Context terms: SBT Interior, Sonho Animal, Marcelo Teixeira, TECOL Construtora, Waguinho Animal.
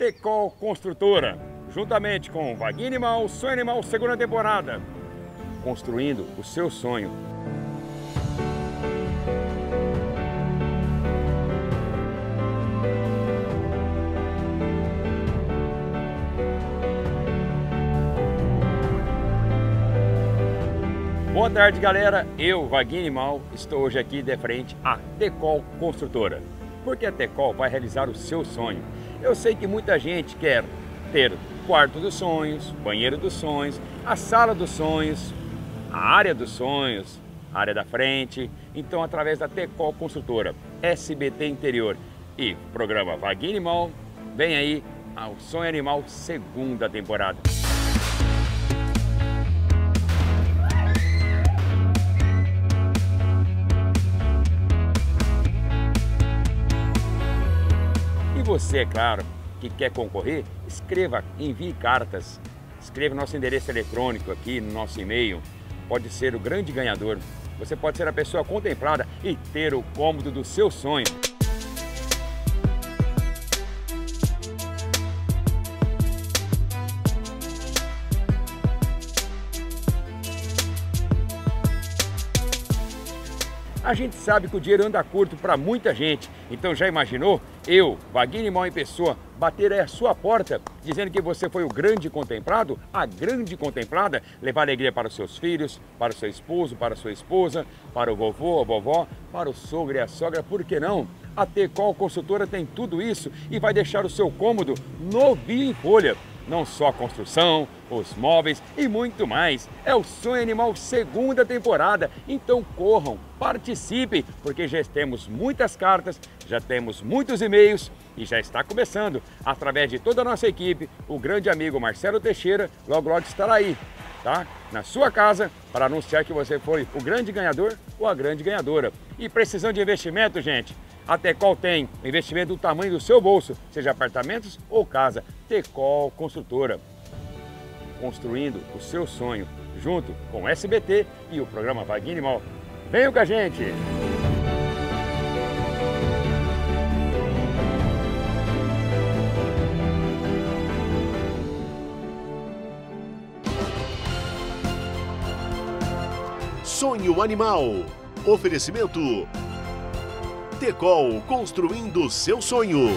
TECOL Construtora, juntamente com Waguinho Animal, Sonho Animal, segunda temporada, construindo o seu sonho. Boa tarde, galera, eu, Waguinho Animal, estou hoje aqui de frente à TECOL Construtora, porque a TECOL vai realizar o seu sonho. Eu sei que muita gente quer ter o quarto dos sonhos, banheiro dos sonhos, a sala dos sonhos, a área dos sonhos, a área da frente. Então, através da TECOL Construtora, SBT Interior e programa Waguinho Animal, vem aí ao Sonho Animal segunda temporada. Você, é claro, que quer concorrer, escreva, envie cartas, escreva nosso endereço eletrônico aqui no nosso e-mail, pode ser o grande ganhador. Você pode ser a pessoa contemplada e ter o cômodo do seu sonho. A gente sabe que o dinheiro anda curto para muita gente, então já imaginou eu, Waguinho Animal em pessoa, bater aí a sua porta dizendo que você foi o grande contemplado, a grande contemplada, levar alegria para os seus filhos, para o seu esposo, para a sua esposa, para o vovô, a vovó, para o sogro e a sogra, por que não? A TECOL Construtora tem tudo isso e vai deixar o seu cômodo novinho em folha. Não só a construção, os móveis e muito mais. É o Sonho Animal segunda temporada. Então corram, participem, porque já temos muitas cartas, já temos muitos e-mails e já está começando. Através de toda a nossa equipe, o grande amigo Marcelo Teixeira logo logo estará aí, tá? Na sua casa, para anunciar que você foi o grande ganhador ou a grande ganhadora. E precisando de investimento, gente? A TECOL tem investimento do tamanho do seu bolso, seja apartamentos ou casa. TECOL Construtora, construindo o seu sonho, junto com o SBT e o programa Waguinho Animal. Venham com a gente! Sonho Animal. Oferecimento TECOL, construindo seu sonho.